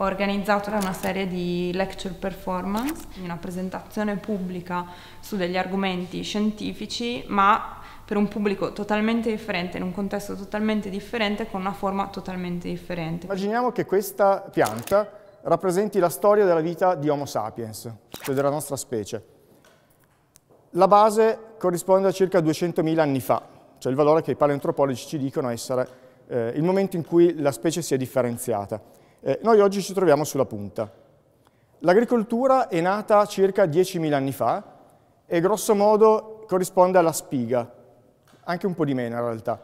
Ho organizzato una serie di lecture performance, una presentazione pubblica su degli argomenti scientifici, ma per un pubblico totalmente differente, in un contesto totalmente differente, con una forma totalmente differente. Immaginiamo che questa pianta rappresenti la storia della vita di Homo sapiens, cioè della nostra specie. La base corrisponde a circa 200.000 anni fa, cioè il valore che i paleoantropologi ci dicono essere il momento in cui la specie si è differenziata. Noi oggi ci troviamo sulla punta. L'agricoltura è nata circa 10.000 anni fa e grosso modo corrisponde alla spiga, anche un po' di meno in realtà.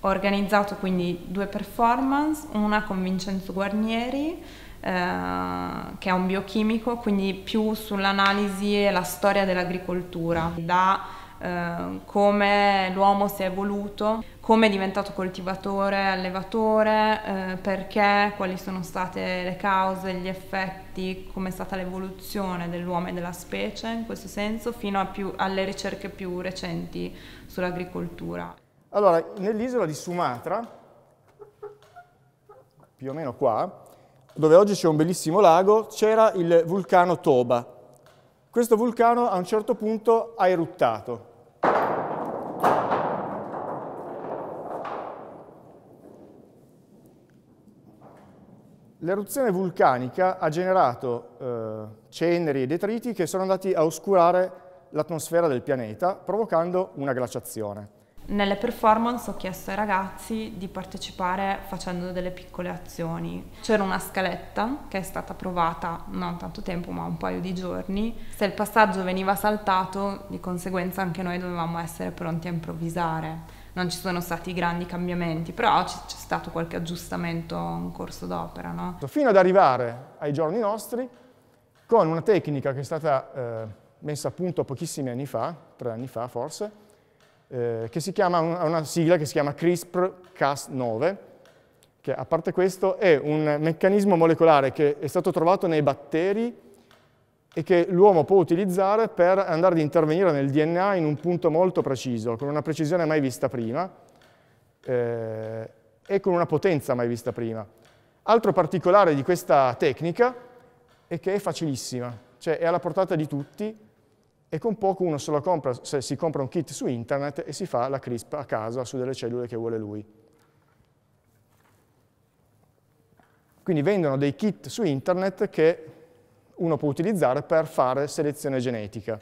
Ho organizzato quindi due performance, una con Vincenzo Guarnieri, che è un biochimico, quindi più sull'analisi e la storia dell'agricoltura, da come l'uomo si è evoluto, come è diventato coltivatore, allevatore, perché, quali sono state le cause, gli effetti, come è stata l'evoluzione dell'uomo e della specie in questo senso, fino a alle ricerche più recenti sull'agricoltura. Allora, nell'isola di Sumatra, più o meno qua, dove oggi c'è un bellissimo lago, c'era il vulcano Toba. Questo vulcano a un certo punto ha eruttato. L'eruzione vulcanica ha generato ceneri e detriti che sono andati a oscurare l'atmosfera del pianeta, provocando una glaciazione. Nelle performance ho chiesto ai ragazzi di partecipare facendo delle piccole azioni. C'era una scaletta che è stata provata non tanto tempo, ma un paio di giorni. Se il passaggio veniva saltato, di conseguenza anche noi dovevamo essere pronti a improvvisare. Non ci sono stati grandi cambiamenti, però c'è stato qualche aggiustamento in corso d'opera, no? Fino ad arrivare ai giorni nostri, con una tecnica che è stata messa a punto pochissimi anni fa, 3 anni fa forse, che si chiama, una sigla che si chiama CRISPR-Cas9, che a parte questo è un meccanismo molecolare che è stato trovato nei batteri e che l'uomo può utilizzare per andare ad intervenire nel DNA in un punto molto preciso, con una precisione mai vista prima e con una potenza mai vista prima. Altro particolare di questa tecnica è che è facilissima, cioè è alla portata di tutti, e con poco uno solo compra, se si compra un kit su internet e si fa la CRISP a casa su delle cellule che vuole lui. Quindi vendono dei kit su internet che uno può utilizzare per fare selezione genetica.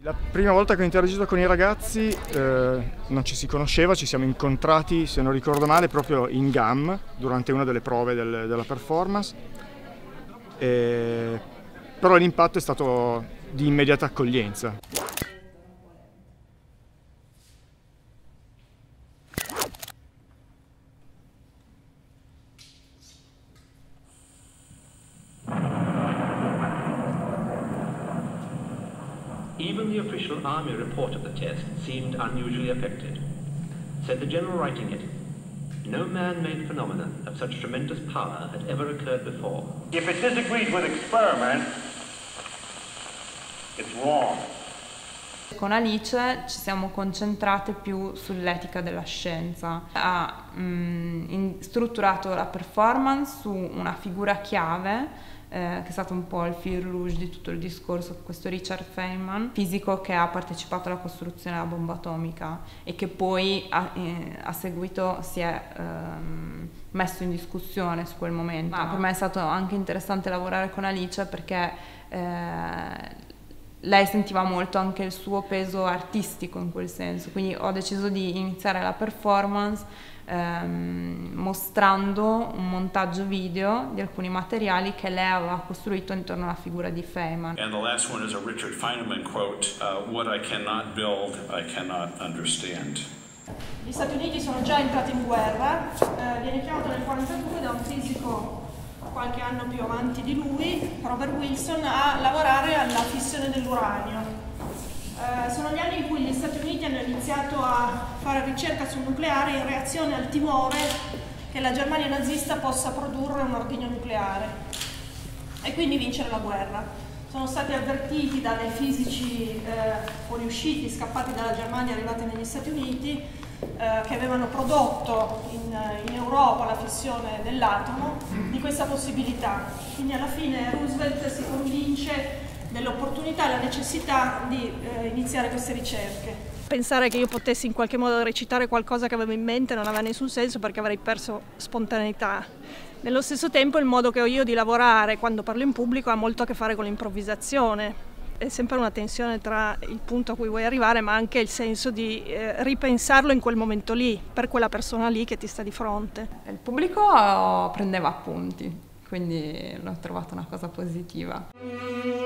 La prima volta che ho interagito con i ragazzi non ci si conosceva, ci siamo incontrati, se non ricordo male, proprio in GAM durante una delle prove della performance, però l'impatto è stato di immediata accoglienza. Even the official army report of the test seemed unusually affected. Said the general writing it, no man-made phenomenon of such tremendous power had ever occurred before. If it disagrees with experiment, it's wrong. Con Alice ci siamo concentrate più sull'etica della scienza. Ha strutturato la performance su una figura chiave, che è stato un po' il fil rouge di tutto il discorso, questo Richard Feynman, fisico che ha partecipato alla costruzione della bomba atomica e che poi a seguito si è messo in discussione su quel momento. Ma per me è stato anche interessante lavorare con Alice perché lei sentiva molto anche il suo peso artistico in quel senso, quindi ho deciso di iniziare la performance mostrando un montaggio video di alcuni materiali che lei aveva costruito intorno alla figura di Feynman. And the last one is a Richard Feynman quote, what I cannot build, I cannot understand. Gli Stati Uniti sono già entrati in guerra, viene chiamato nel 1942 da un fisico qualche anno più avanti di lui, Robert Wilson, a lavorare alla fissione dell'uranio. Sono gli anni in cui gli Stati Uniti hanno iniziato a fare ricerca sul nucleare in reazione al timore che la Germania nazista possa produrre un ordigno nucleare e quindi vincere la guerra. Sono stati avvertiti dai fisici fuoriusciti, scappati dalla Germania, arrivati negli Stati Uniti, che avevano prodotto in Europa la fissione dell'atomo, di questa possibilità. Quindi alla fine Roosevelt si convince dell'opportunità e la necessità di iniziare queste ricerche. Pensare che io potessi in qualche modo recitare qualcosa che avevo in mente non aveva nessun senso, perché avrei perso spontaneità. Nello stesso tempo il modo che ho io di lavorare quando parlo in pubblico ha molto a che fare con l'improvvisazione. È sempre una tensione tra il punto a cui vuoi arrivare ma anche il senso di ripensarlo in quel momento lì, per quella persona lì che ti sta di fronte. Il pubblico prendeva appunti, quindi l'ho trovata una cosa positiva.